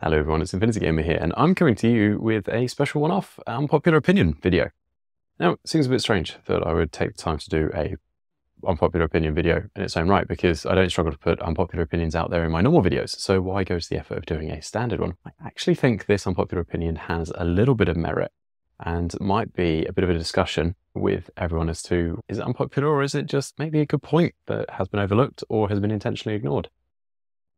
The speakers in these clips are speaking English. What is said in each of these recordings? Hello everyone, it's Infinity Gamer here, and I'm coming to you with a special one-off unpopular opinion video. Now, it seems a bit strange that I would take the time to do a unpopular opinion video in its own right, because I don't struggle to put unpopular opinions out there in my normal videos, so why go to the effort of doing a standard one? I actually think this unpopular opinion has a little bit of merit, and might be a bit of a discussion with everyone as to, is it unpopular or is it just maybe a good point that has been overlooked or has been intentionally ignored?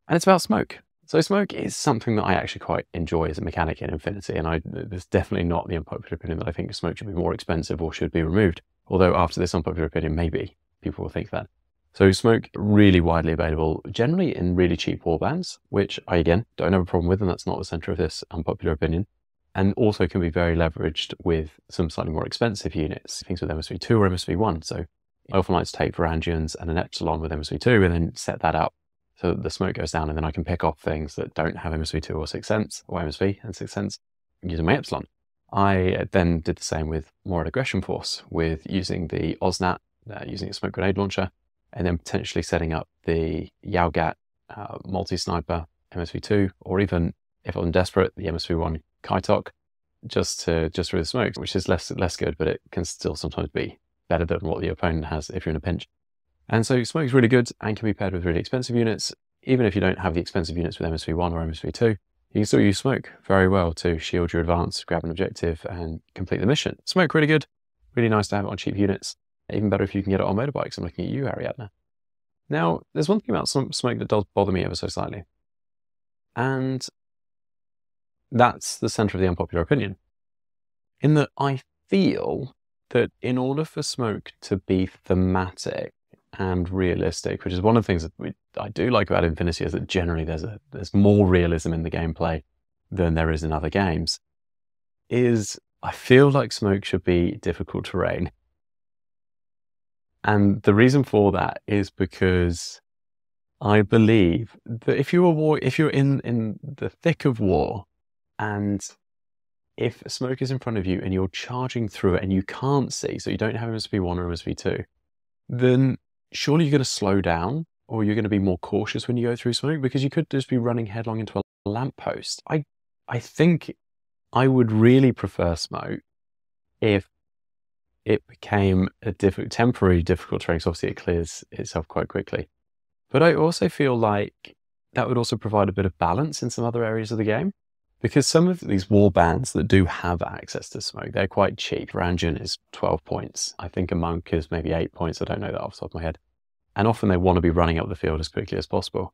And it's about smoke. So smoke is something that I actually quite enjoy as a mechanic in Infinity, and there's definitely not the unpopular opinion that I think smoke should be more expensive or should be removed, although after this unpopular opinion, maybe people will think that. So smoke, really widely available, generally in really cheap warbands, which I, again, don't have a problem with, and that's not the centre of this unpopular opinion, and also can be very leveraged with some slightly more expensive units, things with MSV2 or MSV1. So I often like to take Varangians and an Epsilon with MSV2 and then set that up so that the smoke goes down, and then I can pick off things that don't have MSV2 or 6th Sense, or MSV and 6th Sense, using my Epsilon. I then did the same with Moral Aggression Force, with using the OSNAT, using a smoke grenade launcher, and then potentially setting up the Yaogat multi-sniper MSV2, or even, if I'm desperate, the MSV1 Kai Tok, just through the smoke, which is less good, but it can still sometimes be better than what the opponent has if you're in a pinch. And so smoke is really good and can be paired with really expensive units. Even if you don't have the expensive units with MSV1 or MSV2, you can still use smoke very well to shield your advance, grab an objective and complete the mission. Smoke, really good, really nice to have it on cheap units. Even better if you can get it on motorbikes. I'm looking at you, Ariadna. Now, there's one thing about some smoke that does bother me ever so slightly, and that's the centre of the unpopular opinion, in that I feel that in order for smoke to be thematic and realistic, which is one of the things that I do like about Infinity, is that generally there's more realism in the gameplay than there is in other games, is I feel like smoke should be difficult terrain. And the reason for that is because I believe that if you're in the thick of war, and if smoke is in front of you and you're charging through it and you can't see, so you don't have MSV1 or MSV2, then surely you're going to slow down, or you're going to be more cautious when you go through smoke, because you could just be running headlong into a lamppost. I think I would really prefer smoke if it became a temporary difficult terrain, because obviously it clears itself quite quickly. But I also feel like that would also provide a bit of balance in some other areas of the game, because some of these war bands that do have access to smoke, they're quite cheap. Ranjun is 12 points. I think a monk is maybe 8 points. I don't know that off the top of my head. And often they want to be running up the field as quickly as possible.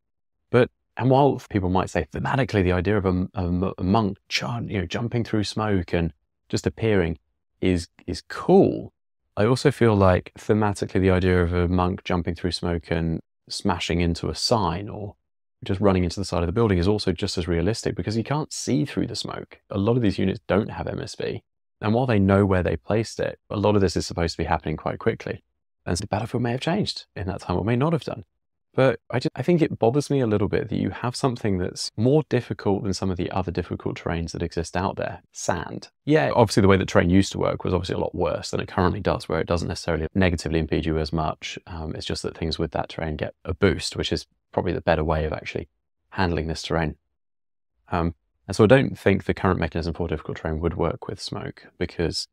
And while people might say thematically the idea of a monk jumping through smoke and just appearing is cool, I also feel like thematically the idea of a monk jumping through smoke and smashing into a sign, or just running into the side of the building, is also just as realistic, because you can't see through the smoke. A lot of these units don't have MSV, and while they know where they placed it, a lot of this is supposed to be happening quite quickly, and so the battlefield may have changed in that time or may not have done. But I think it bothers me a little bit that you have something that's more difficult than some of the other difficult terrains that exist out there. Sand. Yeah, obviously the way that terrain used to work was obviously a lot worse than it currently does, where it doesn't necessarily negatively impede you as much. It's just that things with that terrain get a boost, which is probably the better way of actually handling this terrain. And so I don't think the current mechanism for difficult terrain would work with smoke, because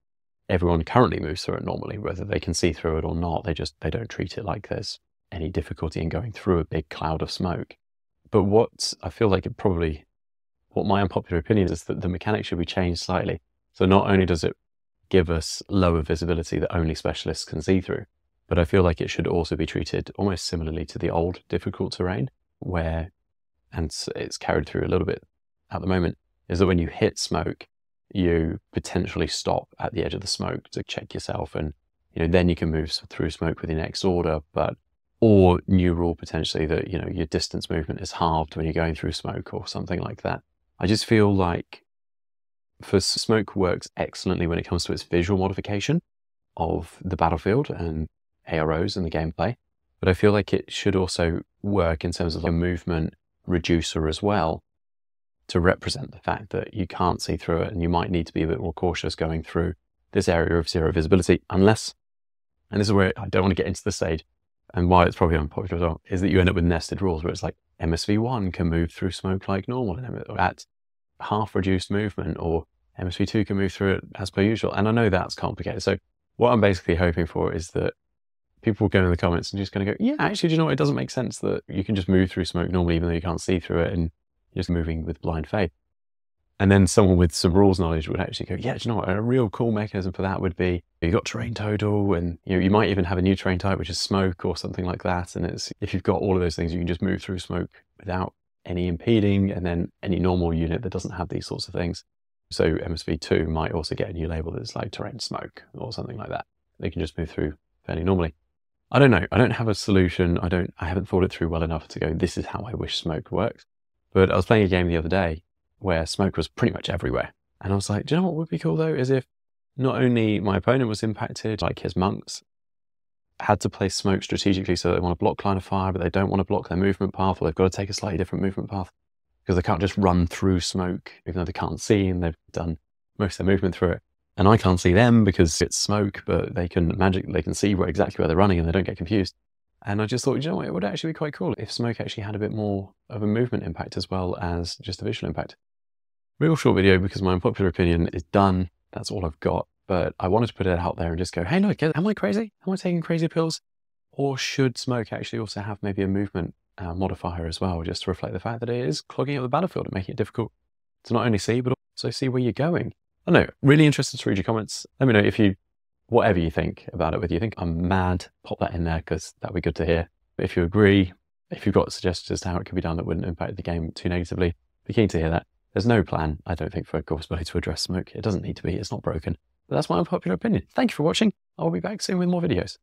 everyone currently moves through it normally, whether they can see through it or not. They don't treat it like there's any difficulty in going through a big cloud of smoke. But what I feel like what my unpopular opinion is, that the mechanics should be changed slightly. So not only does it give us lower visibility that only specialists can see through, but I feel like it should also be treated almost similarly to the old difficult terrain, where, and it's carried through a little bit at the moment, is that when you hit smoke, you potentially stop at the edge of the smoke to check yourself, and then you can move through smoke with your next order, or new rule potentially that your distance movement is halved when you're going through smoke or something like that. I just feel like smoke works excellently when it comes to its visual modification of the battlefield and AROs in the gameplay, but I feel like it should also work in terms of a movement reducer as well, to represent the fact that you can't see through it and you might need to be a bit more cautious going through this area of zero visibility, unless, and this is where I don't want to get into the stage, and why it's probably unpopular as well, is that you end up with nested rules where it's like MSV1 can move through smoke like normal, and at half reduced movement, or MSV2 can move through it as per usual. And I know that's complicated. So what I'm basically hoping for is that people will go in the comments and just kind of go, yeah, actually, do you know what? It doesn't make sense that you can just move through smoke normally, even though you can't see through it, and you're just moving with blind faith. And then someone with some rules knowledge would actually go, yeah, do you know what? A real cool mechanism for that would be you've got terrain total, and you know, you might even have a new terrain type, which is smoke or something like that. And it's, if you've got all of those things, you can just move through smoke without any impeding, and then any normal unit that doesn't have these sorts of things. So MSV2 might also get a new label that's like terrain smoke or something like that. They can just move through fairly normally. I don't know. I don't have a solution. I haven't thought it through well enough to go, this is how I wish smoke works. But I was playing a game the other day where smoke was pretty much everywhere. And I was like, do you know what would be cool though? Is if not only my opponent was impacted, like his monks had to place smoke strategically so they want to block line of fire, but they don't want to block their movement path, or they've got to take a slightly different movement path because they can't just run through smoke, even though they can't see and they've done most of their movement through it. And I can't see them because it's smoke, but they can magically, they can see exactly where they're running and they don't get confused. And I just thought, you know what, it would actually be quite cool if smoke actually had a bit more of a movement impact as well as just a visual impact. Real short video because my unpopular opinion is done. That's all I've got. But I wanted to put it out there and just go, hey, look, am I crazy? Am I taking crazy pills? Or should smoke actually also have maybe a movement modifier as well, just to reflect the fact that it is clogging up the battlefield and making it difficult to not only see, but also see where you're going. I don't know, really interested to read your comments. Let me know if you, whatever you think about it, whether you think I'm mad, pop that in there because that'd be good to hear. But if you agree, if you've got suggestions as to how it could be done that wouldn't impact the game too negatively, be keen to hear that. There's no plan, I don't think, for a corvus build to address smoke. It doesn't need to be, it's not broken. But that's my unpopular opinion. Thank you for watching. I'll be back soon with more videos.